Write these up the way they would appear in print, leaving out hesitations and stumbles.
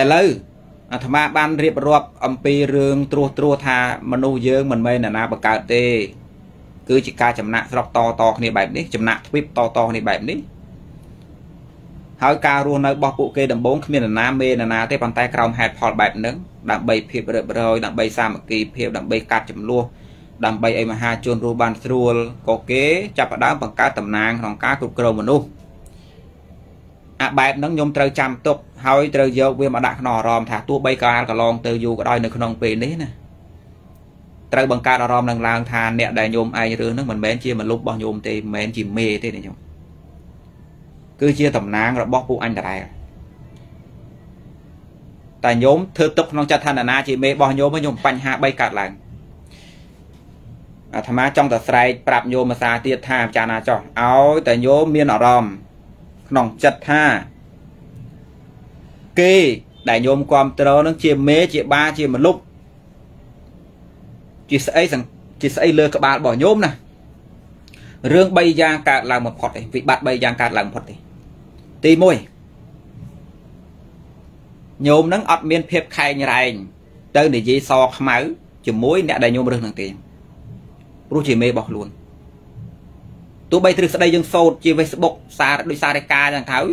Hello, tham gia ban riệp rộp pi rương trua tha manu dương mình mê nè na bậc cao tê cứ chỉ ca chậm nặng rọc to này bảy đấy chậm nặng vip to này bảy đấy hỏi ca luôn nơi bọc bộ kê đầm bốn khi miền nam mê nè na tê bàn tay còng hẹp hòn bảy nấng đặng bay phep rồi đặng bay xa một kỳ phep đặng bay cắt chậm luôn đặng bay em hà chôn ru ban trua có kế chập đá bằng cá tầm nàng còn cá cục cầu manu bài nâng nhôm trời chạm tục hỏi trời dâu về mà đặt nò ròm thả tua bay cá cả lon từ dù có đôi nơi con về đấy nè trời bằng cá ròm đang lang thang nẹt đại nhôm ai như nước mình bén chia mình lúc bao nhôm thì mình chỉ mê thế này nhung cứ chia tầm nang rồi bóc phụ anh đại tại nhôm thưa tục non cha thanh là na chỉ mê bao nhôm mới nhôm panh hạ bay cạt lại thà má trong tờ sài bạp nhôm mà xa tiệt tha cha na cho áo tại nhôm miên nọ ròm nòng chặt ha kì đại nhôm quam trâu nó chia mé chia ba chia một lúc chị sẽ lừa các bạn bỏ nhôm nè rương bay ra cả làm một phật vị bạn bay ra cả làm một phật thì môi nhôm nó ọt miên phép khai như này tới để dây so máu chỉ mối nè đại nhôm rương thằng tiền ru chỉ mê bỏ luôn tụi bay thực sự đây dương sâu chỉ Facebook xa đôi xa đây ca rằng tháo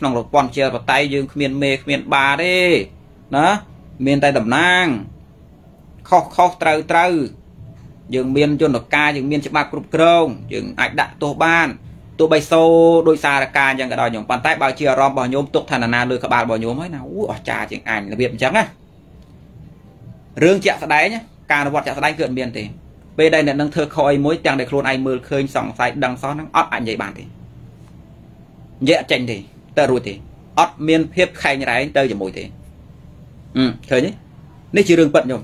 nòng lột pon chơi vào tay dương miền mê miền bà đi đó miền tay đầm nang khó khó trâu trâu dương miền cho nó ca dương miền chỉ ba cục krong dương ảnh đạn tổ ban tụi bay sâu đôi xa đây ca rằng cái đòi nhộng bàn tay bao chia rom bao nhôm tục thần là lừa các bạn bao nhôm ấy nào ủa trà chuyện ảnh là việc trắng á rương chẹt sao đấy nhá ca nó vọt chẹt sao đấy cận miền thì về đây là nâng thơ khói mối chàng để khôn ai mưa khơi sòng sai đằng xó nắng ót ảnh dậy bàn thì dễ tranh thì tơ ruột thì ót miên phép khai như này tơ chỉ mùi thì khơi nhé nếu chỉ đường bận nhôm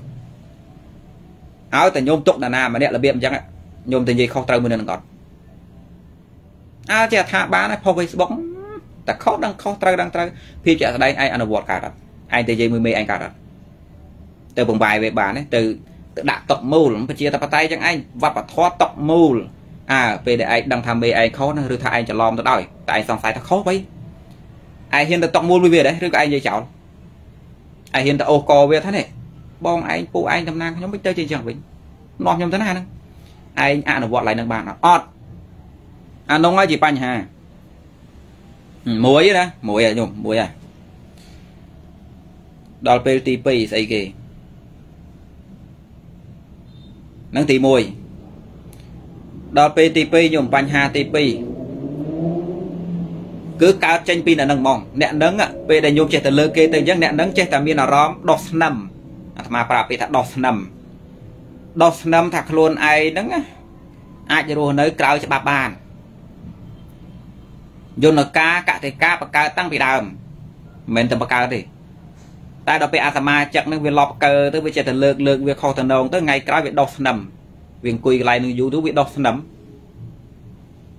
áo tại nhôm tục là na mà nè là biệm chẳng ạ nhôm tình gì không tao mình đang gọt áo chè tha bán này phong Facebook ta khó đang khó tao đang tao phi chè ở đây ai ăn bột cả rồi ai tây gì mười mấy anh cả rồi từ vùng bài về bà đấy từ đã tộc mù nó chia tập tay chẳng anh vấp và thoát tộc mù à về để anh đang tham mê anh khó nó rồi thay anh trả lom nó đòi tại anh xong sai thật khó vậy ai hiện tại tộc mù về đấy rồi các anh dây cháu ai hiện tại ô co về thế này bong anh phụ anh tham năng nhóm bích chơi trên trường mình nọ nhóm thế này nè anh à nó vọt lại nâng bàn nó ọt à nó ngay chỉ banh hà muối đó muối à nhung muối à đòi plt xây kì năng tỷ mùi đó PTP nhôm bánh HTP cứ cao tranh pin là nâng mỏng nẹn nấng ạ về đây nhôm chết từ lơ kê từ giấc nẹn nấng chết từ miền nào đó đọt nằm mà bà bị thằng đọt nằm thằng luôn ai nấng á ai chơi đồ nơi cao cho bà bàn vô nó cá cả thì cá và cá tăng bị đàm mình từ bà cá thì tại đó PA tham ma chặt nên việc lọc cờ tới với chạy thành lượng việc kho thành đồng tới ngày cái việc đọc nằm việc quỳ lại những YouTube việc đọc nằm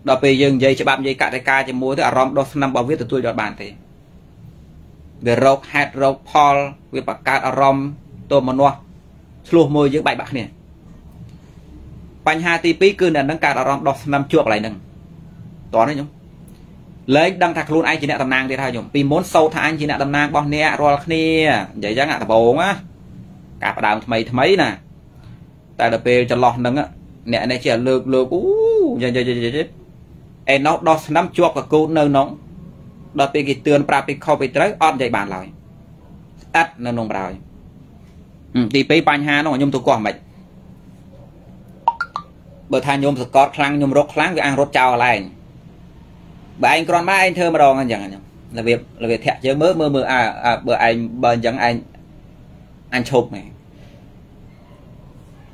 đó bây giờ dây cho bạn dây cả đại ca cho mua tới rom đọc nằm bảo viết từ tôi đọc bản thì về rock head rock paul việc bạc ca rom tôi mà nuo luôn môi những bài bạc này bánh hai tivi cứ là nâng cả rom đọc nằm chuột lại nâng toán đấy nhung lấy đăng thạc luôn anh chỉ nè tầm nàng thì thôi nhung vì muốn sâu thang anh chỉ nè tầm nàng bao nè rồi nè vậy chẳng hạn bồn á cả đàm mấy nè tại là về cho lọt nâng á nè này chỉ là lược em nó đo nắm chuột và cô nơ nóng đo về cái tường pra bị khó bị trái on dạy bàn lại tắt nâng nông rồi thì bây bánh hà nó nhung tôi có mệt bởi thay nhung thật có khăn nhung rốt kháng với ăn rốt chào lại bà anh còn má anh thơ mà đòn anh chẳng là việc thẹn chứ mơ mơ mơ à bữa anh bờ chẳng anh chụp này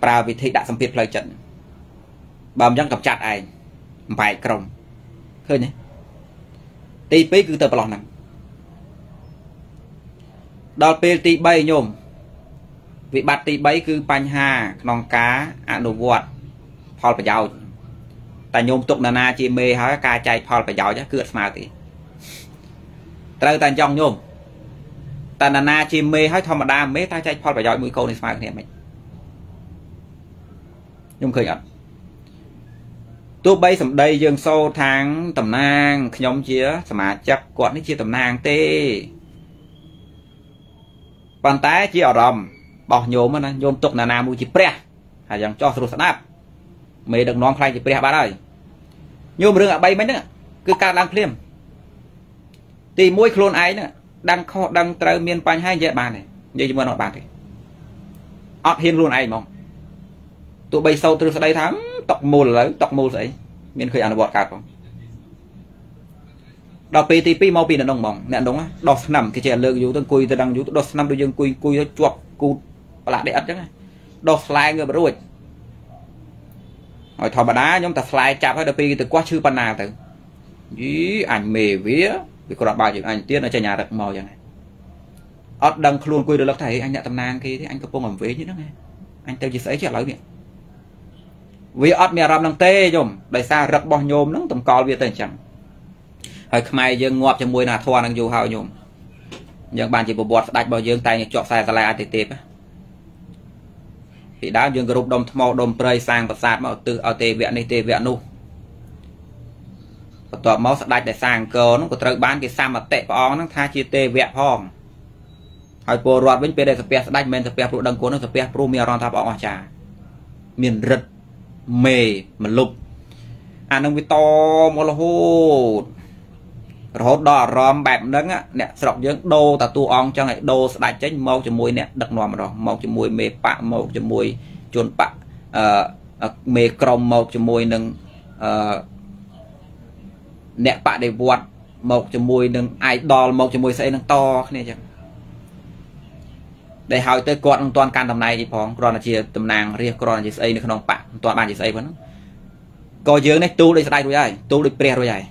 bà vì thị đã xong việc lời trận bà chẳng gặp chặt anh vài còng thôi nhé tí pí cứ tờ bà nặng đọt pê tí bay nhôm vị bát tí bay cứ bánh hà nòng cá ăn đồ vọt phò phải giàu tại nhôm tục là na chỉ mê hóa ca chạy phò phải giàu chứ cứ mà thì trời tàn trong nhôm tại là na chỉ mê hóa thầm mà đam mê ta chạy phò phải giỏi mũi câu này mà cái này mình nhôm khởi nhận tôi bay sầm đây dương sâu tháng tầm nang nhóm chia mà chấp quạt nó chia tầm nang tê Bạn ta chỉ ở rầm bỏ nhôm mà nhôm tục là nam u chỉ pre hay rằng cho sụt snap mày đừng nói khai chỉ pre bạn ơi nhôm rừng ở bay mấy nữa cứ ca đang phim thì mỗi clone ấy nữa đang kho đang trao miền pan hai dạy bàn này vậy mà nói bàn thì ọt hiên luôn ấy mong tụi bay sâu từ đây thám tọc mù lấy miền khơi ăn bọt cạp không đọc PTP mau pin là đồng mỏng nè đúng á đọc nằm cái chuyện lương dụ tôi cùi tôi đang dụ đọc năm tôi dương cùi cùi nó chuột cùi là để ăn chứ đọc slide người rồi hỏi thò bà đá nhóm ta slide chạm hay đọc từ quá chư pan nào từ dí ảnh mề vía vì còn bao nhiêu ảnh tiết ở trên nhà đặc màu vậy này ớt đăng luôn cùi được lắc thầy anh nhận tâm nang kia thì anh có bông ẩm vế như nó nghe anh tao chỉ sấy chuyện lối miệng vì ớt mẹ làm năng tê dùm đại xa rập bò nhôm nó tầm cò việc tình chẳng hơi mai dương ngọt cho mùi là thoa đang dù hào nhôm nhưng bạn chỉ bộ bọt đặt bao dương tay chọn sai ra lại thì tiếp thì đã dương group đồng màu đồng prey sang và sạt màu từ ở tê viện đi tê viện luôn và tọa máu đặt để sang cờ nó có trời bán cái sao mà tệ bó nó tha chia tê viện hòm hơi bộ rọt bên đây sập đặt men sập bẹt đằng cố nó sập bẹt promia ron tháp bọ trà miền rực mề mà lục à nông vi to mồ hôi rốt đỏ ròm bẹp nấng á nè sọc dưỡng đô ta tu ong cho ngày đô đại chánh màu cho mùi nè đặc nòm rồi màu cho mùi mê bạc màu cho mùi chuồn bạc mê crom màu cho mùi nâng nè bạc để vọt màu cho mùi nâng ai đo màu cho mùi xây nâng to nè chẳng để hỏi tới con toàn can tầm này thì phóng còn là chia tầm nàng riêng còn là xây nâng bạc toàn bàn chỉ xây vẫn có dưỡng này tu đi sạch rồi ai tu đi pre rồi ai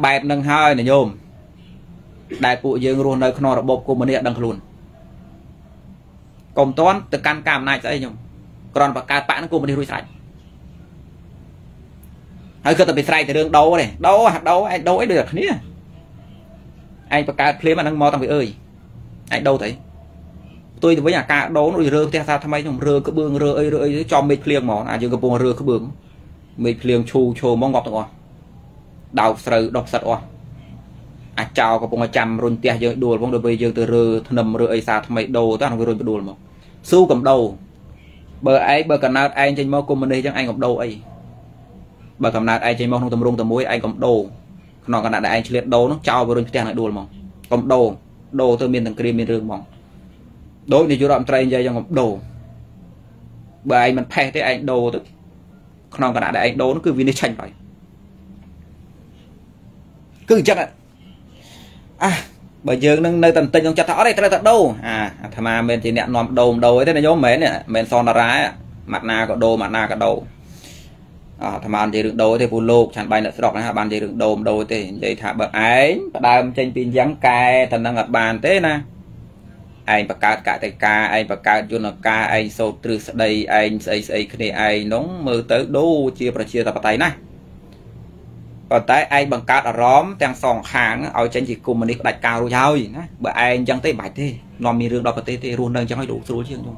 bẹp nâng hai này nhôm đại phụ dương luôn nơi nó bột của mình đăng luôn còn toán từ căn cam này sẽ nhung còn và ca bạn của mình đi sạch hãy cứ tập bị sai thì đường đâu này đâu anh đâu ấy được nhé anh và ca phê mà đang mò tầm vậy ơi anh đâu thấy tôi với nhà ca đấu rồi rơ theo sao tham ấy nhung rơ cứ bương rơ ấy rơ cho mít liền mỏ à dương cái rơ cứ bương mít liền chù chù mong ngọt rồi đào sờ đọc sật oa, à chào có bông chăm run tia giờ đùa bông đôi bây giờ từ rơ nằm rơ ấy sao thằng đồ tao không rơ đùa mà, su cầm đầu, bờ ấy bờ cầm nát anh trên mông của mình đây chẳng anh cầm đầu ấy, bờ cầm nát anh trên mông không tầm rung tầm mũi anh cầm đầu, nó cầm nát anh chỉ liệt đầu nó chào bờ run tia lại đùa mà, cầm đầu, đầu từ miền thằng kia miền rừng mà, đối thì chú làm trai dây chẳng cầm đầu, bờ anh mình phe thế anh đầu tức, nó cầm nát anh đầu nó cứ vini chanh vậy. Cứ chắc ạ à bởi dương nơi tần tình ông chặt thỏ đây thật đâu à thầm mà mình thì nẹn nòm đầu đầu ấy thế này giống mến nè mến son là rái mặt na có đồ mặt na có đầu à thầm mà gì được đầu thì vô lục chẳng bay nữa sẽ đọc là bạn gì được đồm đầu thì vậy thả bậc ấy và đàm trên pin dáng cài thần đang ngập bàn thế nè anh bậc cát cả tay ca anh bậc cát cho nó ca anh sâu từ đây anh xây cái này anh nóng mơ tới đô chia và chia tập tay này còn tới anh bằng cát ở róm đang sòng hàng ở trên chỉ cùng mình đi đặt cao rồi thôi bởi anh chẳng tới bài thế nó mi rương đó có tê luôn đang chẳng hay đủ số riêng luôn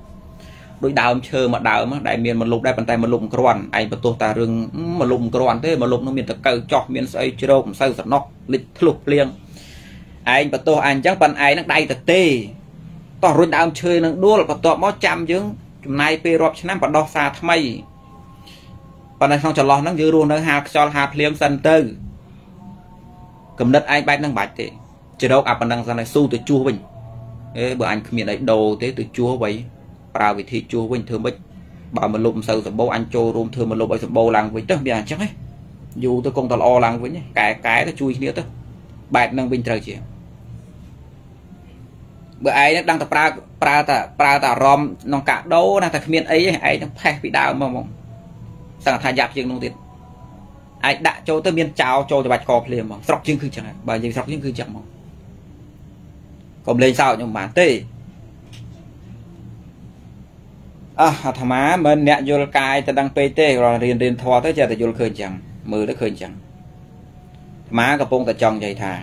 đôi đào chơi mà đào mà đại miền một lục đại bàn tay một lục còn anh bật tô ta rừng một lục còn thế một lục nó miền thật cày chọc miền xây chưa đâu cũng xây sập nóc lịch lục liền anh bật tô anh chẳng bàn ai nó đầy thật tê tỏ rồi đào chơi nó đua là bật tô mó chạm dưỡng hôm nay pe rọp cho năm bật đo xa tham mây còn này xong cho lo nó dư luôn nó hạt cho hạt liêm sân tư cầm đất anh bay đang bạch thì chờ đâu à còn đang ra này su từ chua bình bữa anh miệng đấy đồ thế từ chua vậy vào vị thị chua bình thường bích bảo mình lụm sâu sập bố anh trô rôm thường mình lụm sập bầu làng với tất cả chắc ấy dù tôi không tao lo lắng với nhé cái nó chui nữa tức bạch đang bình trời chị bữa ấy đang tập pra ta rom nó cả đấu là thật miệng ấy ấy nó phải bị đau mà sang thay giáp riêng luôn tiền anh đã cho tới miền chào cho bạch cọp liền mà sọc riêng cứ chẳng hạn bởi vì sọc riêng cứ chẳng mà còn lên sao nhưng mà tê à thằng má mình nẹt vô cái ta đang pt rồi riêng thoa tới giờ ta vô khơi chẳng mưa nó khơi chẳng má cặp bông ta chồng dày thà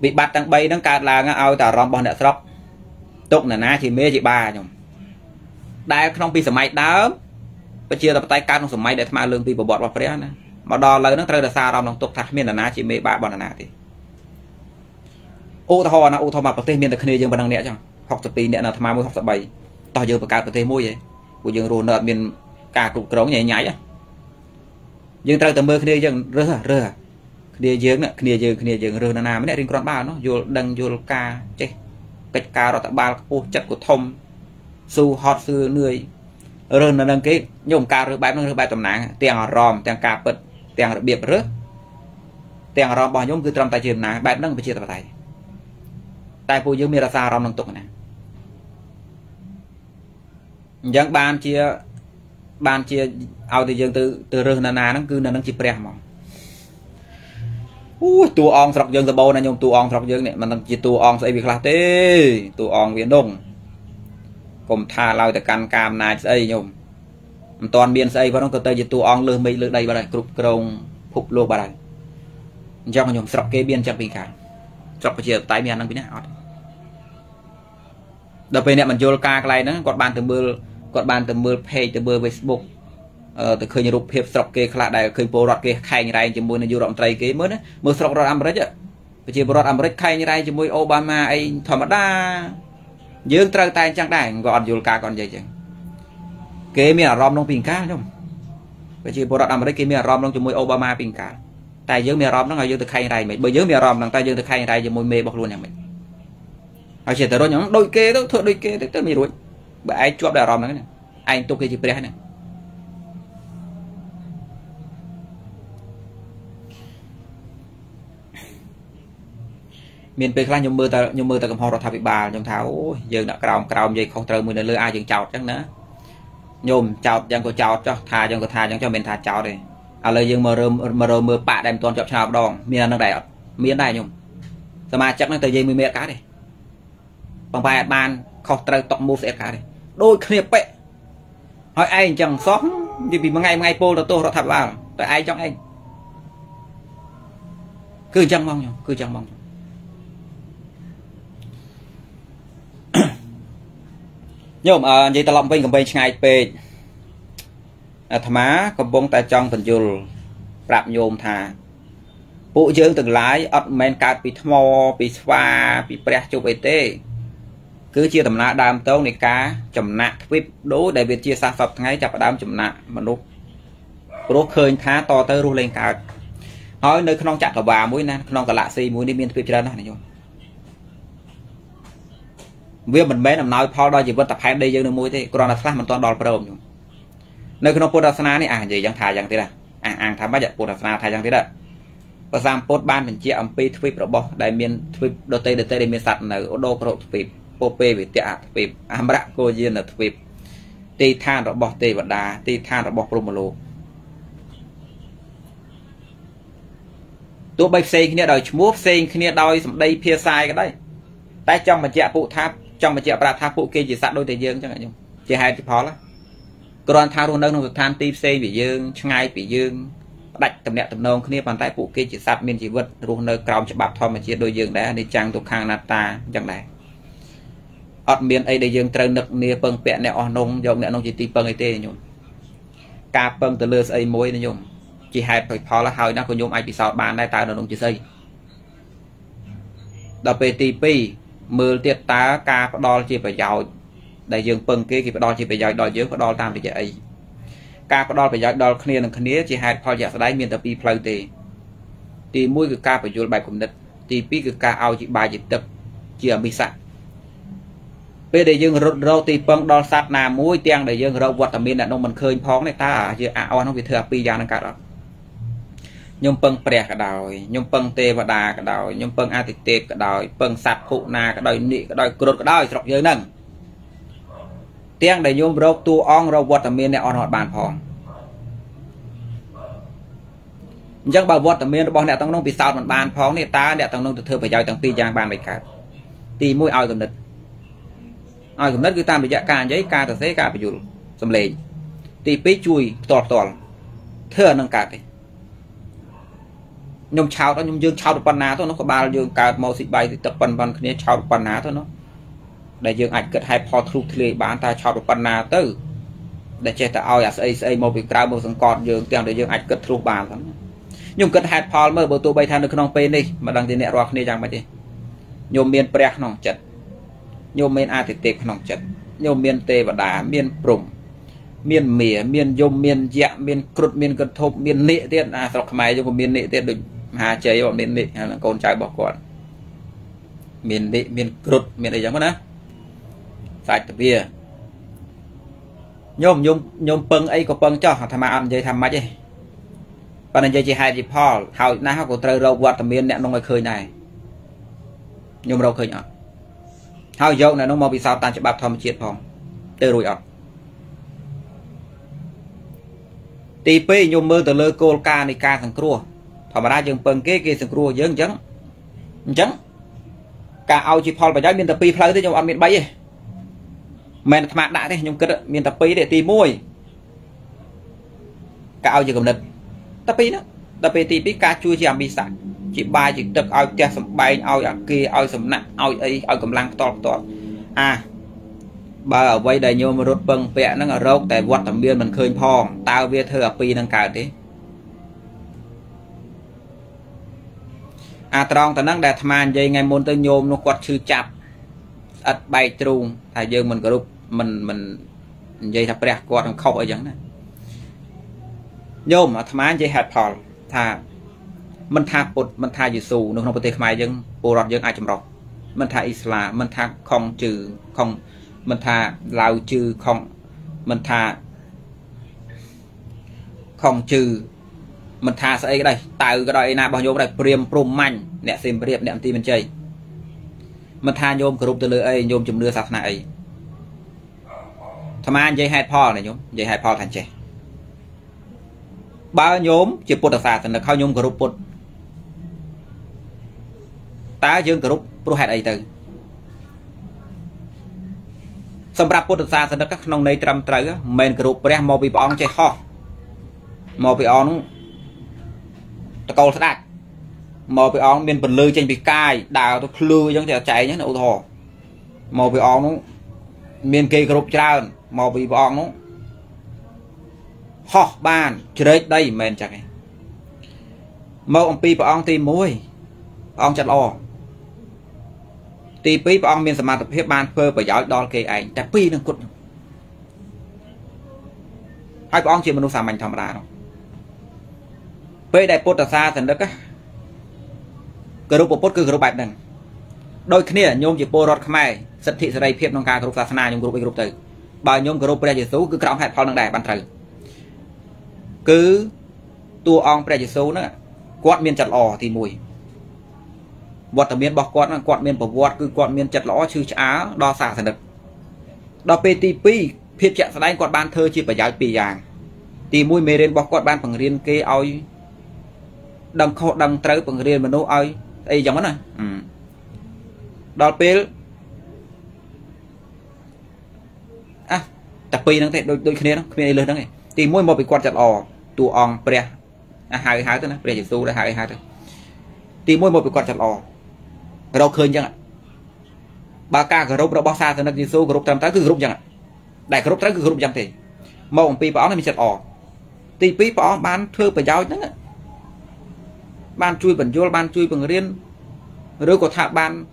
bị bắt đang bay đang cạt là ngang ao ta rom bò nẹt sọc tục là ná chỉ mê chị ba nhung đại không bị sầm máy đá, bây giờ tập tay can không sầm máy để tham lương bị bỏ bọt vào phía này, mà đo lấy nó ra sao lòng tục thạc miền là chỉ mấy ba bọn là thì ô thò mà có tên miền là khơi dương bằng nẹt chẳng học tập tì nẹt là tham mới học tập bảy to dương bậc cao có tên môi vậy của dương rùa nợ miền cả cục cống nhảy nhảy á dương tao tầm mơ khơi dương rơ khơi dương rơ là nào mới nẹt riêng con ba nó vô đằng vô ca chết cách ca rồi tạm ba ô chặt của thông su hot su nuôi rồi là đăng ký nhung ca rồi bài nó bài tầm nặng tiền ròm tiền cà bật tiền biệt rớt tiền ròm bỏ nhung cứ trong tài trường nặng bài nâng về chia tài tại phụ dương miền xa ròm nông tục này dân ban chia ao thì dân từ rừng nà nó cứ nâng chip rẻ mà ui tu on sọc dân từ bầu này nhung tu on sọc dân này mà nâng chia tu on sẽ bị khát tê tu on biển đông cùng tha lao từ căn cam này xây nhung toàn biên xây vào trong cơ thể chỉ tu on lơ mấy lơ đây vào đây cục cồng phục lô vào đây do nhung sọc kê biên chặt bình cả sọc cái tay miền năng biến nào đợt về này mình vô ca cái này nó còn bàn từ mưa page từ mưa Facebook từ khơi nhục hiệp sọc kê khá đại khơi bồ rọt kê khay như này chỉ muốn là vô động tây kê mới đấy mưa sọc rọt Amrit á chỉ bồ rọt Amrit khay như này chỉ muốn Obama ấy thoải mái đa dương trao tay chẳng đại gọn vô ca còn vậy chứ kê mi là rom long bình cá đúng không chỉ bồ rọt Amrit kê mi là rom long chỉ muốn Obama bình cá tại dưới mi rom nó ngay vô từ khay như này mình bởi dưới mi rom đằng tay vô từ khay như này chỉ muốn mê bọc luôn nhà mình họ chỉ tới đó nhóm đôi kê đó thuận đôi kê tới mình rồi bởi ai chụp đại ròm này anh tôi kê chỉ bè này miền tây là nhiều mưa ta cầm hoa rồi tháo bị bà nhom tháo giờ đã cào gì không trời mưa lơ ai dừng chào chắc nữa nhom chào chẳng có chào cho thà chẳng có thà chẳng cho mình thà chào đi à lời dừng mờ bạ đem toàn chọc chào đòn miền đang đại miền đại nhom mà chắc nó từ dây mười mét cá đi bằng bài bàn khóc trời tông mua sẽ cả đi đôi kia pẹ hỏi anh chẳng xóm vì vì một ngày pô là tôi đã thập vào tại ai trong anh cứ chẳng mong nhưng mà vậy ta lòng bên cầm bên ngày về thầm á cầm bông tại trong tình dùl rạp nhôm thà bộ dưỡng từng lái ấp men cát bị thmo bị pha bị pre chụp ete cứ chia tầm nã đam tấu này cá chầm nã với đố để việc chia sa sập ngay chập đam chầm nã mà lúc lúc khơi khá to tới ru lên cả nói nơi con chặt ở bà mũi nè con cả lạ xì mũi đi miên tuyệt ra này nhung việc mình bé làm nói phao đo chỉ vẫn tập hai đây dương được mũi thế còn là sát mình toàn đòn pro nhung nơi con podasana này à gì chẳng thả chẳng thế là à thả bắt giật podasana thả chẳng thế là và giam pod ban mình chia âm pi tuyệt rồi bỏ đại miên tuyệt đôi tay đại miên sạt là đô pro tuyệt Pope về tiệt về Amrak cô riêng là về tây than rồi bỏ tây vật đá tây than rồi bỏ Romolo tụi bay xây kia đòi múa xây kia đòi đây phía sai cái đấy tại trong mà chẹt phụ tháp trong mà chẹt bà tháp phụ kia chỉ sát đôi tay dương chẳng hạn nhung chỉ hai cái phó lắm còn thao luôn đâu than tây xây bị dương ngay bị dương đạch tầm nẹt tầm nông kia bàn tay phụ kia chỉ sát miền chỉ vật luôn nơi cầu chỉ bạc thò mà chỉ đôi dương đấy để trang tục hàng nata chẳng này ở miền ấy để dương trời nực nia bưng bẹn nè on nông dòng nè nông chỉ ti bưng ấy tê nhung cá bưng từ lưa xây mối nè nhung chỉ hai phải phò là hơi nó còn nhung ai bị sao bàn đây ta nông chỉ xây đập về ti pi mưa tiệt tá cá đo chỉ phải giàu để dương bưng kia thì phải đo chỉ phải giàu đo dưới phải đo tam thì vậy cá đo phải giàu đo kia là kia chỉ hai phò giả đấy miền tập pi play tê ti mũi cứ cá phải vô bài cùng đất ti pi cứ cá ao chỉ bài chỉ tập chỉ ở mi sạch bây giờ dương rau tì bông đo sát nà mũi tiếng để dương rau vật tầm miên là nông mình khơi phóng này ta à chứ à oan không bị thừa pi ra nó cả đó nhung bông bẹt cả đòi nhung bông tê và đà cả đòi nhung bông a tê cả đòi bông sạt phụ nà cả đòi nị cả đòi cột cả đòi sọc dưới nâng tiếng để nhung rau tu on rau vật tầm miên này on hoạt bàn phóng nhưng bảo vật tầm miên bọn này tăng nông bị sao mình bàn phóng này ta này tăng nông thừa phải giỏi tăng pi ra bàn này cả tì mũi ao tầm địch ai cũng đất cứ tam bị dạ ca giấy ca từ thế ca bị dùn xâm lệ thì pí chui tọt thưa nâng cả đi nhung chào đó nhung dương chào được pan ná thôi nó có ba dương cả màu xịt bay thì tập pan kia chào được pan ná thôi nó đại dương ảnh cất hai pho thu thề bán ta chào được pan ná tư để che ta ao xây một việc trao một sân cọt dương tiền để dương ạch cất ruột bàn lắm nhưng cất hạt phò mới bờ tôi bay than được không pe đi mà đang thì nẹt rock này chẳng vậy đi nhôm miên pre nòng chật nhôm miên a thì tệ nòng chật nhôm miên tê và đá miên prùng miên mỉa miên yôm miên dạ miên cột miên cất thộp miên nệ tiết à sọc máy cho một miên nệ tiết được hà chế bọn miên nệ là con trai bỏ con miên nệ miên cột miên này chẳng có nữa sạch bia nhôm pưng ấy có pưng cho thằng mà ăn chơi thằng mà chứ bạn chơi chơi hai thì Paul hầu na của trời đâu quạt miền nẹn ngoài khơi này nhôm đâu khơi nhở hầu dâu này nó mò bị sao tan cho bạp thầm chuyện phòng từ rồi ọt tì pê nhôm mơ từ lơ cô ca này ca thằng cua thằng mà ra trường pưng kế kia thằng cua dướng dướng dướng cả ao chỉ Paul và giáo viên tập pi phơi thế nhôm ăn miền bay ấy mẹ thằng đại đấy nhôm cất miền tập pi để tì môi cả ao chỉ cầm địch tapi ti Pikachu chỉ làm bị sạc chỉ bài chỉ tập ao che sầm bay ao kia ao sầm nặng ao ấy ao cầm lăng to à bà ở quay đầy nhôm rốt bưng vẽ nó ở râu tại quạt tầm biên mình khơi phong tao bia thưa pi đang cài thế à tròn tao đang đẹp màn dây ngày môn tới nhôm nó quạt chư chặt ắt bay trùng thầy dương mình group mình dây thập đẹp quạt thằng khóc ở chẳng này nhôm mà tham ăn chơi hạt phò thà mình thà bột mình thà Giêsu nó không có tiền mai nhưng bồ rọt nhưng ai chấm rọt mình thà Islam mình thà không trừ không mình thà lao trừ không mình thà không trừ mình thà sẽ cái đây từ cái đây là bao nhiêu đây priem prum mạnh nẹt xem priem nẹt tim mình chơi mình thà nhôm group từ lưỡi ấy nhôm chấm lưỡi sạc này tham ăn chơi hạt phò này nhôm chơi hạt phò thành chơi ba nhóm chỉ putt sạch là khao nhóm group putt ta dương group pro hạt ấy từ xong ra putt sạch là các nông này trăm trời men group pre màu bị bóng chơi ho màu bị óng ta câu sát màu bị óng bên phần lư trên bị cay đào tôi lư giống như cháy nhá ô thò màu bị óng miền kia group tràn màu bị bóng họ bàn chơi đây mình chẳng mẫu ông pi và ông tìm mối ông chặt o tìm pi và ông miền sầm mặt tập hiệp bàn phơi và giỏi đo kề ảnh chặt pi đang cút hai ông chỉ muốn xàm mình thầm ra đâu về đại pốt là xa thành đất á group của pốt cứ group bạch đằng đôi khi này nhôm chỉ pô rót khai sật thị sợi hiệp nông ca group sa na nhôm group từ bà nhôm group ra chỉ số cứ cõng hạt phao đang đẻ bàn trời cứ tua ông pre số nữa quạt miên chặt lò thì mùi quạt ở miên bọc quạt miên bọc quạt cứ quạt miên chặt lõ chữ á đo xả thành đập đo PTP phiên chặt sẽ đánh quạt ban thơ chỉ phải giáo pì giàng thì mùi mê lên bọc quạt ban bằng riêng kê oi đằng khô đằng trâu bằng riêng mà nấu oi đây giống này đo p à tập pì đang thế đôi khi đấy lớn này thì mỗi một bị quạt chặt lò tù ong pre hai thôi nè pre chỉ số là hai thôi thì mỗi một bị quạt chặt lò đâu khơi chẳng ạ ba ca group đâu bao xa thì nó chỉ số group tam tá cứ group chẳng ạ đại group tá cứ group chẳng thì màu pi bỏ nó bị chặt lò thì pi bỏ ban thưa phải giáo chứ ban chui bẩn vô ban chui bẩn riêng rồi có thà ban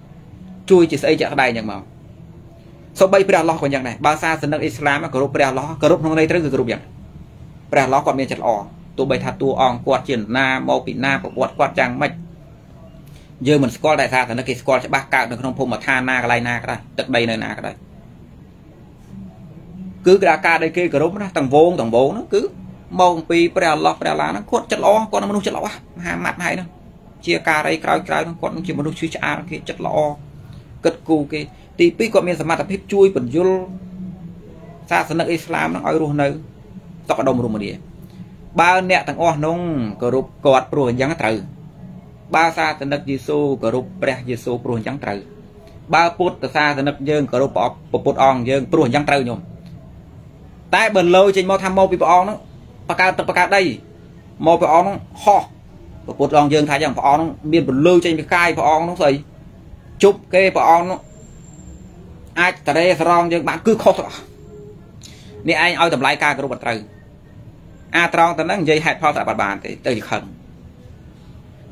chui chỉ xây chặt đầy nhàng màu sau bay pre lò còn nhàng này bao xa thì nó Islam group hôm nay tới group chẳng bà nó còn miền chặt lò tụ bày thà tụ ong quạt chuyển na màu bị na quạt trắng mạch giờ mình score đại gia thì nó kì score sẽ bác cạo được không phô mà tha na cái này na cái đây tận đây này na cái đây cứ cái ca đây kia group đó tầng vốn nó cứ mông pi bà nó quạt chặt lò còn nó muốn chặt lò hà mặt hay nó chia ca đây cái nó còn chỉ muốn chui chả kia chặt lò cất cù kia thì pi còn miền sầm mặt là phép chui bẩn vô xa sân Islam nó ở luôn nơi tóc ở đông luôn một địa ba nẹt thằng o nông group cọt pruồng trắng trừ ba sa thần đất Giêsu group pre Giêsu pruồng trắng trừ ba put sa thần đất dương group put on dương pruồng trắng trừ nhung tại bờ lâu trên mau tham mau bị on nó bạc đây mau bị on nó ho put on dương thái chẳng on nó miền bờ lâu trên bị cay on nó sấy chụp kê on nó ai tại đây rong dương bạn cứ khó Nhi anh oi tầm lai ca của bật trời. A tròn tầm năng dây hạt phao tại bàn thì từ khẩn.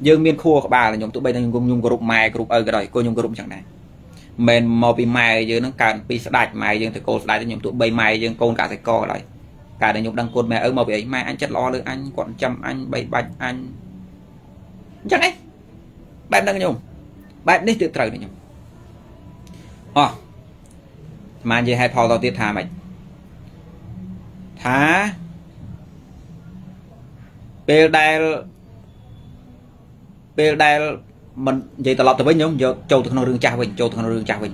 Dương miên khua của bà là nhóm tụi bây đang nhung group mai group ơi cái đời cô nhung group chẳng này. Mình mò bị mai dương nó càng bị sạch mai dương thì cô sạch nhóm tụi bây mai dương con cả thầy co rồi. Cả đời nhung đang côn mẹ ở mò bị ấy mai anh chất lo nữa anh còn chăm anh bay bạch anh. Chẳng ấy. Bạn đang nhung. Bạn đi tự trời này nhung. Ờ. Mà dây hạt phao tao tiết thà mày. Thà. Bê đai mình vậy ta lọt tới với nhóm giờ châu từ rừng trà mình châu từ rừng trà mình.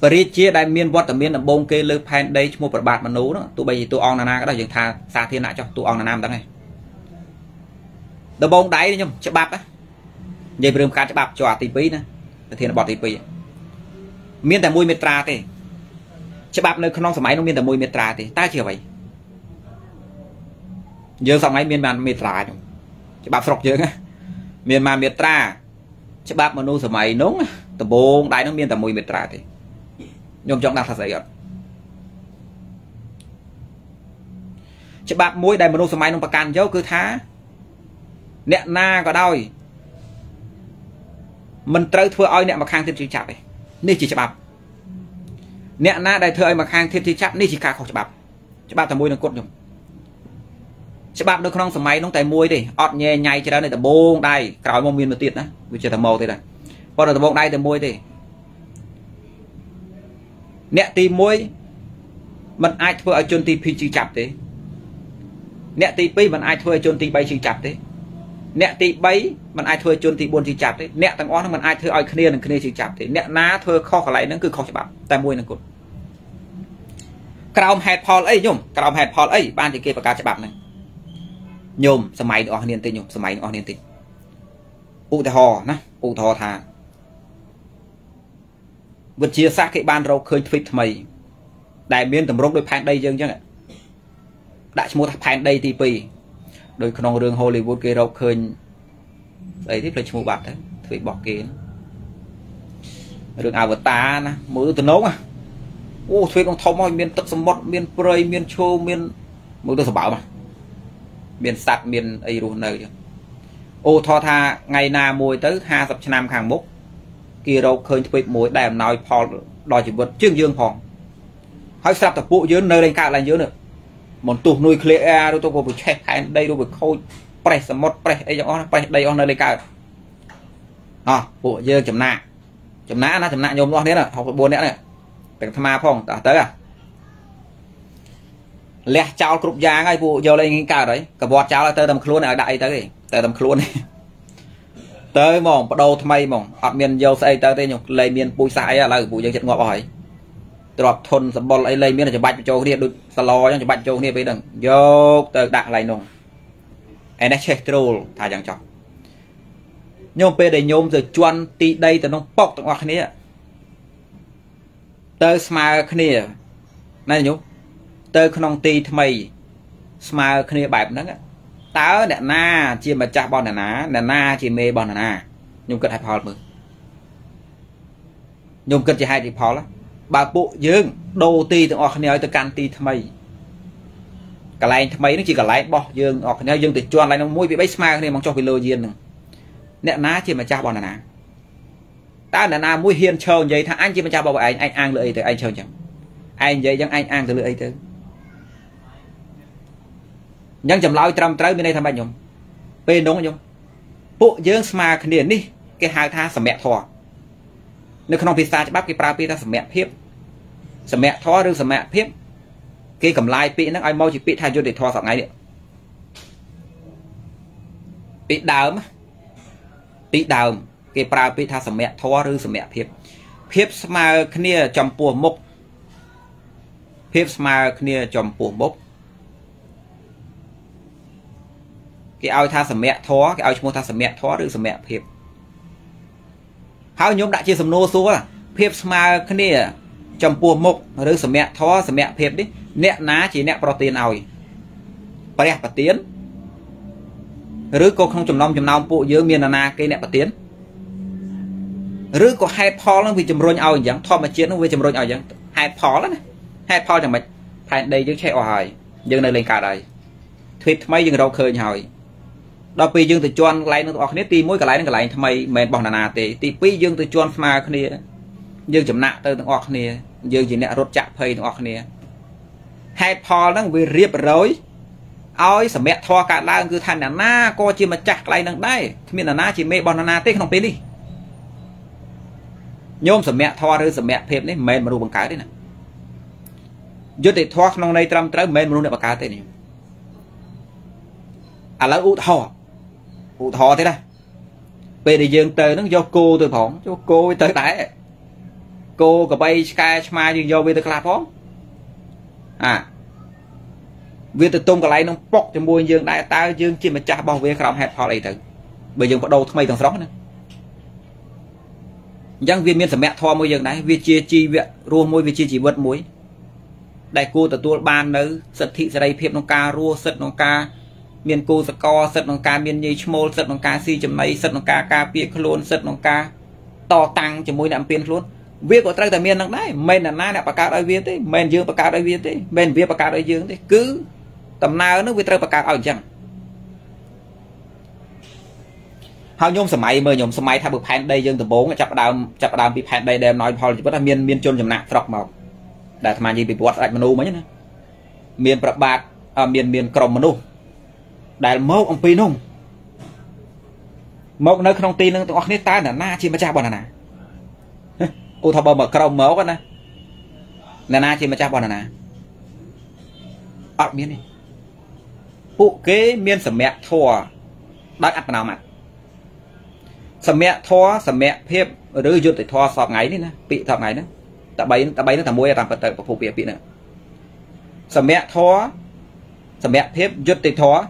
Bridge đại miền Bắc miền Nam bông kê lơ pan đây một bạt bạt mà nấu đó. Tụi bây tụi on nana cái đó dừng tha xa thiên lại cho tụi on nana đằng này. Đờ bông đáy đi nhung chợ bạt á. Vậy bơm cá chợ bạt cho tí pí nè. Thiên bọt tí pí. Miền tại mùi miệt trà thì chợ bạt nơi không sải nó miền tại mùi miệt trà thì ta chưa vậy. Giờ xong ấy miền man miệt trà nhung. Chứ bạp sọc dưỡng á. Miền mà miệt tra. Chứ bạp mà nô sở mày nóng á. Tầm bông đáy nó miền tầm mùi miệt tra thì nhôm chóng đang thật dậy rồi. Chứ bạp mối đáy mà nô sở mày nóng bà càn dấu cứ thá. Nẹ na có đôi. Mình trâu thưa oi nẹ mà khang thêm chứ chạp ấy. Nê chỉ chứ bạp. Nẹ na đáy thưa oi mà khang thêm chứ chạp. Nê chỉ khá khổ chứ bạp. Chứ bạp tầm mùi nâng cốt nhung. Chứ bạp được không máy nóng tay muối đi ọt nhẹ nhảy cho đó này tầm bông đây cào mông miên một tiệt đó vì chờ tầm màu thế này còn là tầm bông đây tầm muối thì nẹt tì muối mình ai thua ở chôn tì phi chì chập thế nẹt tì phi mình ai thua ở chôn tì bay chì chập thế nẹt tì bay mình ai thua ở chôn tì buồn chì chập thế nẹt thằng on mình ai thua ở kia này chì chập thế nẹt ná thua kho cả lại nó cứ kho chập tay muối nó cột cào hạt phò ấy nhung cào hạt phò ấy ban thì kia và cá chập này nhôm xe máy nó niên tin nhôm xe máy nó niên tin ụ thò thà vật chia xác cái ban râu khơi phịch mày đại biến tầm rốt đôi phan đây dương chứ này đại mua phan đây thì pì đôi con đường Hollywood kia râu khơi đấy tiếp là mua bạc đấy thủy bỏ kia đường Avatar nè mỗi từ nấu à ô thủy con thò mồi miền tật sầm mọt miền prey miền show miền mỗi từ sầm bảo mà miền sạt miền ấy luôn nơi ô thọ tha ngày nào mùi tới 20 năm hàng mốc kia đâu khơi bị mùi đèm nói phò đòi chỉ vật chương dương phòng hỏi sạp tập vụ dưới nơi đây cả là dưới nữa một tụt nuôi clear đôi tôi có bị che hại đây đôi bị khôi press một press đây on đây on nơi đây cả à bộ dơ chấm nạ nhôm lo thế là học buồn nữa này từng tham phòng đã tới à lẹ chào cục giang ai vụ vô lên cả đấy cả bọt chào là tơ tầm khluôn ở đại tới tơ tầm khluôn tới mỏng bắt đầu thay mỏng ở miền vô xây tơ tây nhục lấy miền bùi sai là vụ dân chật ngọt hỏi đọt thôn sập bọt lấy miền là chụp bạch châu điện được sờ lò chụp bạch châu điện bây đừng vô tơ đạn lại nồng anh đã check trâu thà chẳng chọc nhôm pe để nhôm rồi chuan tì đây tơ nông bọc tơ ngọt thế này tơ smile thế này này nhung tơ không ti thay smile kia bẹp nó tớ nè na chia mà chặt bọn nè na chia mê bọn nè nhung cất hai phò mừng nhung cất chỉ hai thì phò lắm bà bộ dương đô ti từ ọt này tới can ti thay cả lại thay nó chỉ cả lại bỏ dương ọt này dương từ chuan lại nó mũi bị bách smile này mong cho cái lôi diên nè na chia mà chặt bọn nè tớ nè na mũi hiền trơn vậy thằng anh chia mà chặt bọn anh ăn lợi từ anh trơn chẳng anh vậy chẳng anh ăn từ lợi từ nhân chậm loi trăm tới bên đây tham bạch nhung, bên đúng nhung, bộ dương smart điển đi cái hai tha sẩm mẹ thò, nếu không pizza chỉ bắp cái prau pizza sẩm mẹ thò rừng sẩm mẹ phép, cái cầm lai pizza nó ai mau chỉ pizza thay cho để thò sọc ngay đấy, pizza đào cái prau pizza sẩm mẹ thò rừng sẩm mẹ phép, phép smart kia chậm bùa mốc, phép smart kia chậm bùa mốc cái ao tha sẩm mẹ thó cái ao chua tha sẩm mẹ thó được sẩm mẹ phep háo nhóm đại chia sẩm nô số là phep smart cái này chầm bùa mộc được sẩm mẹ thó sẩm mẹ phep đấy nẹ ná chỉ nẹ protein ỏi bẹt bạt tiến rứ cô không chầm long bộ dưới miền nana cái nẹ bạt tiến rứ cô hai pho lắm vì chầm rôn ỏi chẳng thọ mà chiến nó vì chầm rôn ỏi chẳng hai pho lắm hai pho chẳng mệt thành đây những chạy hoài nhưng nơi lên cả đây thuyết mấy nhưng đâu khơi nhồi đọc pi dương từ chuan lấy nó học nét ti mỗi cái lại tham mày mệt bằng nà tê ti pi dương từ chuan mà cái này dương chậm nặng từ học này dương chỉ nè rốt chạm phơi từ học này hai pho nó bị riệp rối ôi sầm mẹ thò cả la cứ thành là na co chi mà chặt lại năng đây miền là na chỉ mẹ bằng nà tê không tin đi nhôm sầm mẹ thò rồi sầm mẹ phèm đấy mệt mà bằng cái đấy nè dứt để thoát nông này trăm trái mềm luôn đấy bà cá thế này à là ụ thò thế này về để dừng tới nó do cô từ phỏng cho cô tới tải cô có bay sky mai dừng do về từ cà phóng à về từ tôm cái này nó bóc cho môi dừng đại ta dừng chỉ mà chả bao về không hẹp họ lại từ bây giờ có đầu thay thằng sóc nữa giang viên miền sầm mẹ thò môi dừng đấy vì chia chi viện ruộng môi vì chia chỉ vượt muối đại cô từ ban nữ sật thị ra đây phép nông ca rua sật nông ca miền cô sật co sật nông ca miền nhì chmol sật nông ca si chấm mấy sật nông ca ca pia khôn sật nông ca to tăng cho mối nạm pin luôn việc của trai tại miền năng đấy men là na nè bạc cao đại viên thế men dương bạc cao đại viên thế men việt bạc cao đại dương thế cứ tầm nào nó việt trai bạc cao ở chẳng hao nhôm sầm mày mờ nhôm sầm mày thay bực pan đây dương từ bốn chập đào bị pan đây đem nói họ chỉ có là miền chôn chấm nặng phật màu đại tham gì bị bọt đại manu mấy nhá miền bạc bạc miền còng manu đại mẫu ông pin không mẫu nơi không tin tụi ông ta là na chi mà cha bọn là na u thọ bờ mở còng mẫu con na na chi mà cha bọn là na ở miền này phụ kế miền sầm mẹ thua đại ăn nào mặt sầm mẹ thua sầm mẹ phép rứa duyên để thua sọp ngáy đi nè bị sọp ngáy nữa ta bay nó thầm môi làm vật tự và phụ việc bị nữa sầm mẹ thó sầm mẹ phép dứt thì thó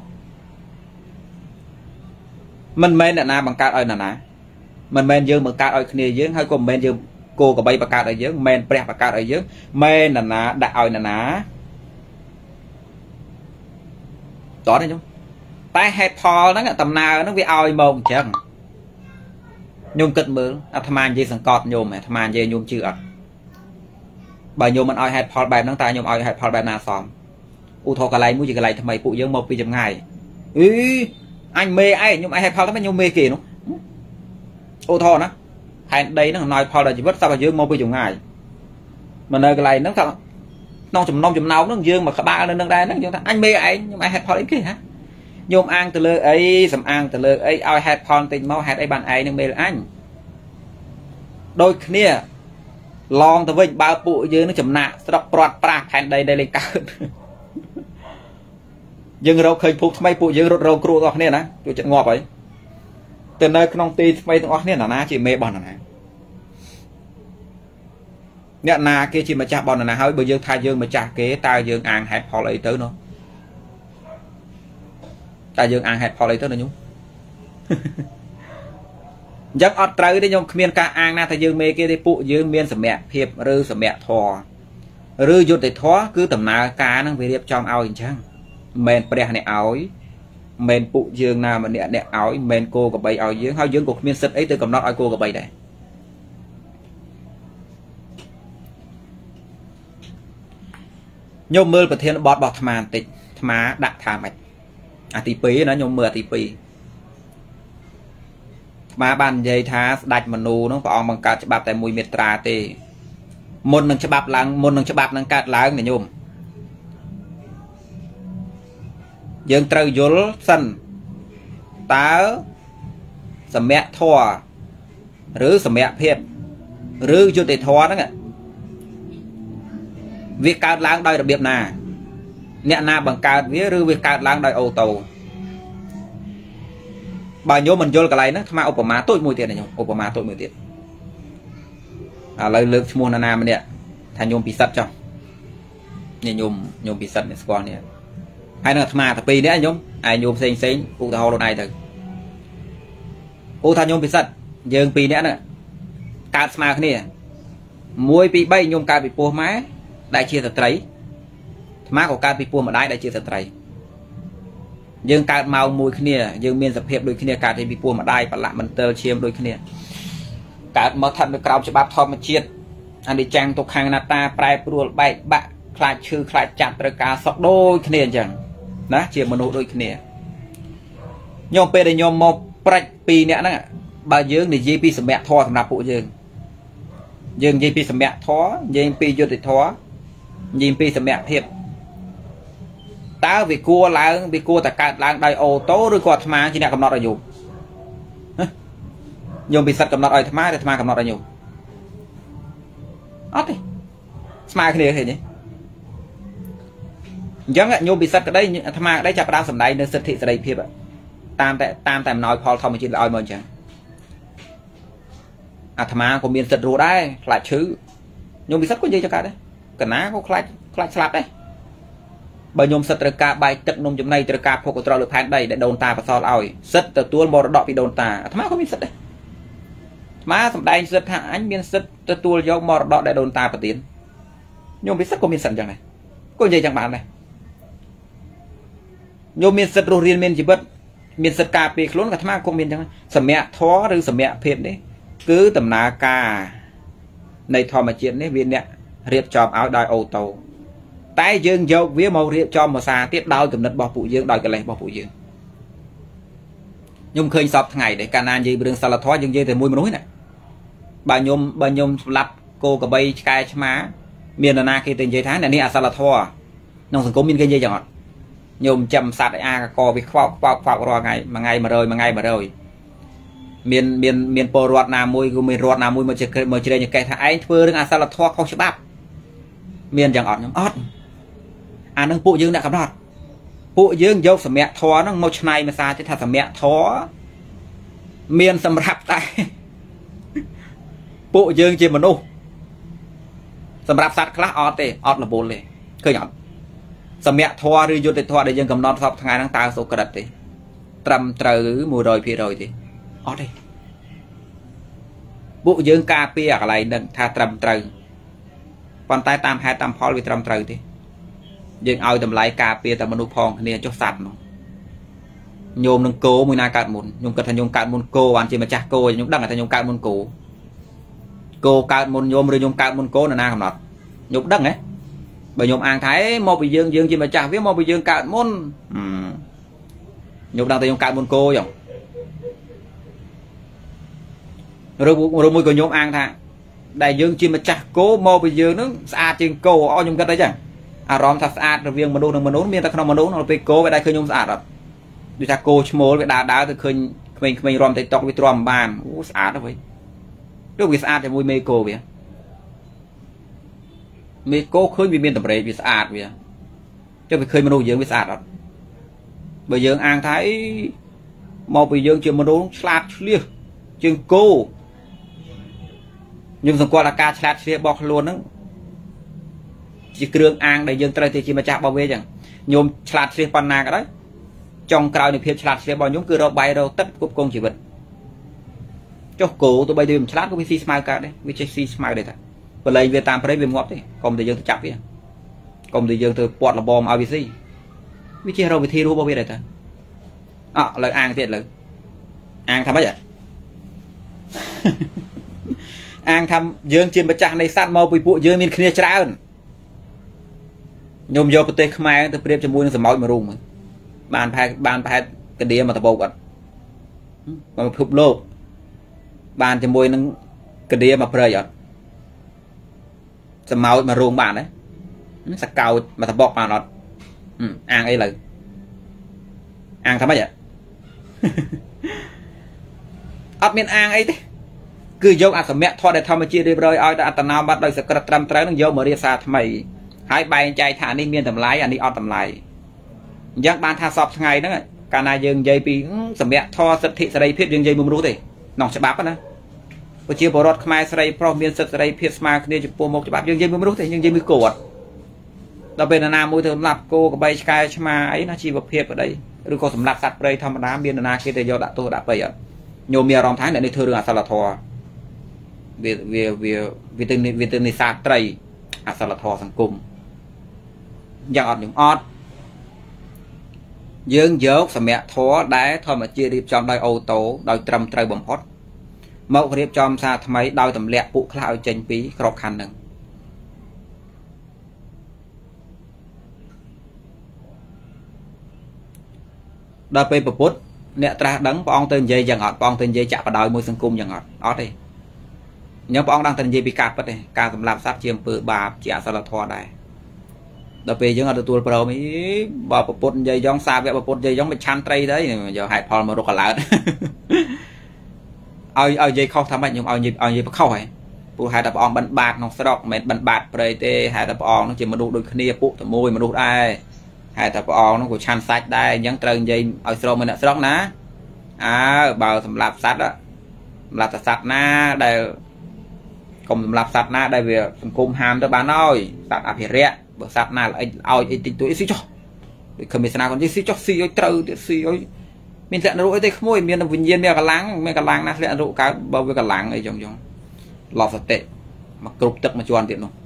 mình men là na bằng cá ơi là na mình men dương bằng cá ơi kia dương hay còn men dương cô có bay bằng cá ơi dương men bẹt bằng cá ơi dương men là na đại ơi là na tỏ đấy nhung tai hẹp hò nó là tầm nào nó bị ơi mồm chẳng nhung cật mưa tham ăn gì sằng cọt nhôm tham ăn gì nhung chưa bà nhôm mình oi hạt phật bài năng ta nhôm oi hạt phật bài na sòm u thọ cái này muốn gì cái này thầm mày phụ dương một vì chừng ngày ý anh mê ai nhôm ai hạt phật nó nhôm mê kì nó u thọ nó hạt đấy nó nói phật là chỉ vứt sao mà dương một vì chừng ngày mà nơi cái này nó sao non chùm nâu nó dương mà cả ba nó nâng ra nó dương anh mê ai nhôm ai hạt phật ấy kì hả nhôm ăn từ lơ ấy sầm ăn từ lơ ấy oi hạt phật tình mau hạt ấy bàn ấy nó mê là anh đôi kia long tới với ba phụ dưới nó chậm nặng sập bọt pra thành đây lên cả nhưng đâu khơi phục mấy phụ dưới rốt râu cua đó nè nè tôi chật ngọt ấy từ nơi không tin mấy thằng nè là chỉ mê bọn này nè là kia chỉ mà chặt bọn là hơi bây giờ thay dương mà chặt kế ta dương ăn hẹp họ lấy tới nó ta dương ăn hẹp họ lấy tới nó nhúng giấc ọt trời đấy nhom miền ca an na thay dương mê kia đi phụ dương miền sầm mẹ hiệp rư sầm mẹ thò rư dột để thó cứ tầm nào cá năng về đẹp trong ao hình chăng mền bẹt này ối mền phụ dương nào mà nẹt ối mền cô của bầy ối dương hao dương của miền sật ấy từ cầm nọ cô của bầy đây nhom mưa bật thiên bọt thàm tịch thàm đạn thàm mạch à tì pí nó nhom mưa tì pí mà bàn dây thá đặt mà nô nó vào bằng cát bạc tại mùi mệt trà tê một nâng chập bạc lăng một nâng chập bạc nâng cát láng này nhôm dương trời dối sân tá sầm mẹ thò rứ sầm mẹ phép rứ vô tề thò đó nghe việc cát láng đòi đặc biệt nà nhẹ na bằng cát vía rứ việc cát láng đòi ô tô bà nhôm mình vô cái này nó mà ôp má tội mùi tiền này nhôm ôp má tội mùi tiền à lời lược mua nana mình nè thành nhôm bị sập trong nè nhôm bị sập nè score nè ai nó mà tập pi đấy nhôm ai nhôm xinh xinh u thao luôn này thôi u thao nhôm bị sập dương pi đấy nè cát mà cái này mùi pi bay nhôm cát bị pua má đại chia tập trấy má của cát bị pua mà đại chia tập trấy dương cát màu mùi kia dương miền sập hiệp đôi kia cát thì bị buồn mà đai và lại mình tơ chiêm đôi kia cát màu thận được cào cho bắp thò mà chiết anh đi trang tục hàng nát ta prai bùa bay bạ Khla chư khla chặt ra cả sọc đôi kia chẳng Ná chìa mà nụ đôi kia Nhông bê đây nhông mô prạch bì nè ná Bà dương này dây bì sầm mẹ thó thầm nạp bộ dương Dương dây bì sầm mẹ thó Dương bì dô thịt thó Dương bì sầm mẹ thiệp Tao vì cua láng Vì cua ta cạt láng đai ô tố Rồi có thầm má chứ nè cầm nọt ở nhục Nhông bì sạch cầm nọt ở thầm má Rồi thầm má cầm nọt ở nhục Ất đi Smile kia thế nhé Giống ạ, nhô bị sạch ở đây, thầm mà ở đây chạp đá sầm đáy, nó sạch thị ra đây phiếp ạ Tam nói Paul thông ở trên là ôi mơ chẳng À thầm mà có miền sạch rùa đấy, khá chứ Nhô bị sạch có gì cho cả đấy Cần á có khá sạch đấy Bởi nhôm sạch ra cả bài chất nôm chấm này ra cả phố của trò lực hãng đây để đồn ta và xót ôi Sạch ra tuôn bò ra đọt bị đồn ta, à thầm mà có miền sạch đấy Thầm mà sầm đáy sạch hãng anh miền sạch ra tuôn dốc bò ra đọt để đồn ta và tiến Nhôm bị sạch có miền sạch chẳng này Có gì chẳng bạn này Nhôm miền sật rô riêng miền chỉ bất Miền sật cà phê khốn cả thma cũng miền chẳng Sở mẹ thó rừng sở mẹ phết đấy Cứ tầm ná cà Này thò mà chuyện đấy viên nẹ Riệp chòm áo đòi ô tàu Tay dương dâu vía màu riệp chòm mà xa Tiếp đau cầm đất bỏ phụ dương đòi cái lấy bỏ phụ dương Nhôm khơi sọp ngày để cà nan dây rừng xa là thó dương dây thì mùi mà núi này Bà nhôm lặp cô cả bay cài chá má Miền là na khi tình dây tháng này nè xa là thó Nông sừng cố miền kênh dây chẳng Nhôm chăm sát ai à có bị khóc rồi ngày mà rơi miền bờ ruột nào môi của miền ruột nào môi mà chỉ đây những cái thái phơi đừng ăn sao là thoa không chịu bắp miền chẳng ọt nhắm ọt à nâng phụ dương đã cắm nọt phụ dương dâu sầm mẹ thoa nâng một này mà xa chứ thật sầm mẹ thoa miền sầm rạp tay phụ dương chỉ một nụ sầm rạp sát khá ọt đi ọt là bồn đi cười nhọn Sở mẹ thoa rưu dụ tịch thoa để dân cầm non sọc ngày nắng tao sổ cờ đật đi Trầm trừ mùa rồi phía rồi đi Ốt đi Bộ dương ca phía ở lại nâng tha trầm trừ Còn tay tam hai tam phó vì trầm trừ đi Dương ôi tầm lái ca phía tầm manu phong nên chốt sạch nó Nhôm nâng cố mùi na cạt mùn Nhôm cật thành nhôm cạt mùn cô Bạn chỉ mà chắc cô nhôm đăng là thành nhôm cạt mùn cô Cô cạt mùn nhôm rồi nhôm cạt mùn cô là na cầm nọt Nhôm đăng ấy bởi nhôm ăn thái một bị dương chỉ mà chả biết một bị dương cạn môn nhôm đang tay nhôm cạn môn cô rồi rồi môi của nhôm ăn thà đại dương chỉ mà chả cố một bị dương nó xa trên cô o nhôm cái đấy chẳng à róm thật xa rồi viên mà đốn miên ta không mà đốn nó bị cố vậy đây khơi nhôm xa rồi đi ta cô mồi vậy đá từ khơi mình róm tay tóc với róm bàn u xa đó vậy lúc bị xa thì môi mê cô vậy Mẹ cô khơi vì miền tập rễ vì sát vậy Chứ phải khơi mà nụ dưỡng vì sát đó Bởi dưỡng ăn thấy Một vì dưỡng chưa mà nụ sát liếc Chừng cô Nhưng xong qua là ca sát liếc bọc luôn đó Chỉ cường ăn để dưỡng trời thì chỉ mà chạp bao vế chẳng Nhôm sát liếc bằng nàng cả đấy Trong cao này phía sát liếc bao nhóm cứ rau bay rau tất cúp con chỉ vật Cho cô tôi bay tôi sát cũng phải xí smile cả đấy Vì xí smile đấy thật và lấy về tam phải về ngọt đấy còn thì dương tôi chặt vậy còn thì dương tôi quạt là bom ABC biết chưa đâu về thi đua bao nhiêu đấy ta à lời ăn thiệt lời ăn thăm mấy vậy ăn thăm dương trên bạch trăng này sát màu bị bộ dương miền kia chả hơn nhôm vô bịch mai tôi đẹp cho mua nó sầm máu mà rung mà bàn phải cái đĩa mà tập bầu còn còn phục lô bàn cho mua nó cái đĩa mà phơi vậy Màu mà ruộng bạn đấy Sạc cao mà thập bọc mà nó Ăn ấy là Ăn thắm vậy Ất miên ăn ấy thế Cứ dâu ăn sổ mẹ thoa để thăm mà chia đi rồi Ôi ta ăn nào bắt đầu sẽ cất trăm trái Nâng dâu mà riêng xa thầm mày Hãy bay chạy thả đi miên tầm lái Anh đi ọt tầm lái Giang ban tha sọp ngay đó Cả này dừng dây bị sổ mẹ thoa sật thị xa đây Phiết dừng dây mùm rú thì Nóng sẽ bắp đó Hãy subscribe cho kênh Ghiền Mì Gõ Để không bỏ lỡ những video hấp dẫn Mẫu riêng chom xa thầm ấy đau tầm lẹ bụ khá ở trên bí khóc khăn nâng đa phê bậc bút nẹt ra đắng bong tên dây chẳng ngọt bong tên dây chạm vào đôi môi xương cung chẳng ngọt ót đi nhớ bong đang tên dây bị cạp đấy cạp làm sát chiêm bự bà chỉ ăn salad thò này đa phê chẳng ngọt được tuột vào mấy bò bậc bút dây giống xa vậy bậc bút dây giống bị chan tray đấy giờ hại phò mà rục cả lợn ơi dây khâu tham mạnh nhưng ơi dây khâu này phụ hai đập bong bận bạt nòng sọt mệt bận bạt bơi tê hai đập bong nó chỉ mà đu đôi kia phụ từ môi mà đu ai hai tập nó của chan sạch đây nhấn trơn gì ở sâu mình đã sốc ná à bờ thầm lạp sạch đó là sạch na đây cùng lạp sạch na đây về cùng hàm cho bà nói sạch à rẻ bữa sạch na lại ao tin tôi xí cho không biết sao còn xí cho xí ơi trâu xí ơi mình sẽ rủ tới môi miền Bình Nhiên mẹ cả láng nó sẽ rủ cá bao với cả láng ấy trong lọt sạch tệ mà cục tức mà cho ăn tiện luôn